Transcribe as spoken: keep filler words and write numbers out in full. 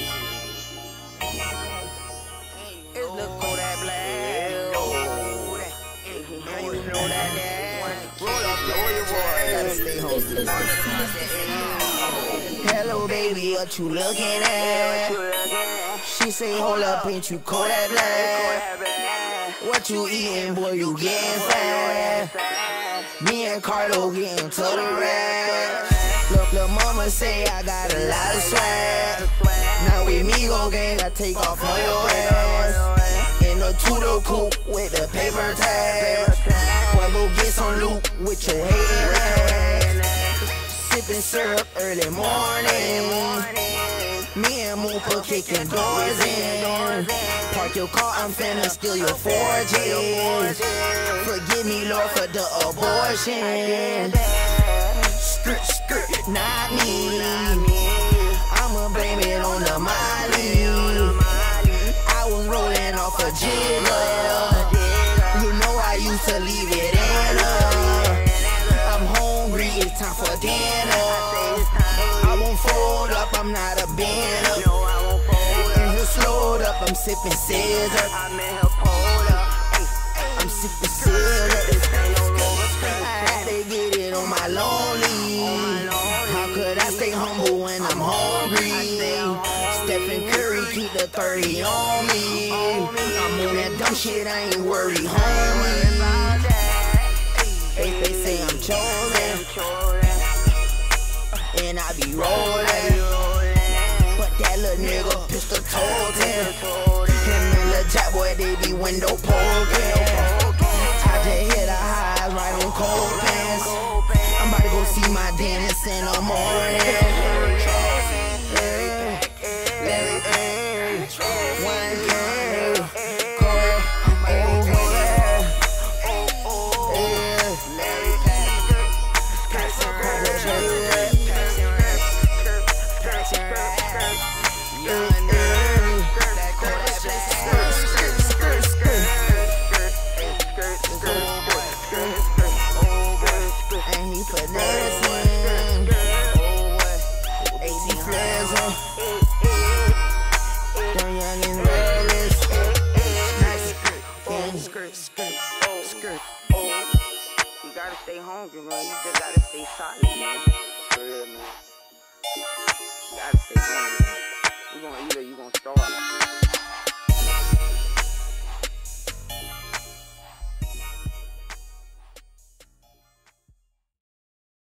It's the Kodak Black. Now you know that that. Roll up your boy. Gotta stay home. Hello, baby, what you looking at? She say, hold up, ain't you Kodak Black? What you eating, boy? You getting fat? Me and Carlo getting to the rack. Look, lil' mama say I got a lot of swag. Now with me gon' gang, I take off on your ass. In a two-door coupe with a paper tag. Boy, go get some loot with your hatin' ass. Sippin' syrup early morning. Me and Moopa kicking doors in. Park your car, I'm finna steal your forges. Forgive me, Lord, for the abortion. Skirt, skirt, not me. I'ma blame it on the Molly. I was rolling off a jigger. You know I used to leave it in her. I'm hungry, it's time for dinner. I won't fold up, I'm not a bender. And her slowed up, I'm sipping scissor. I'm sipping scissor. Lonely. How could I stay humble when I'm hungry? Stephen Curry keep the thirty on me. I'm on that dumb shit, I ain't worried, homie. They, they say I'm chosen, and I be rolling. But that little nigga pistol told him. Him and lil' Jack boy, they be window poking. I just hit a high right on cold pants. I'm about to go see my dentist in the morning. Yeah, yeah, yeah. One girl, Kodak, oh yeah, oh yeah. And he put nursing. A C pleasant. Them young and reckless. Nice skirt, oh, skirt, skirt, oh, skirt, oh. You gotta stay hungry, man. You just gotta stay solid, man. For real, man. You gotta stay hungry. You gonna eat or you gonna starve.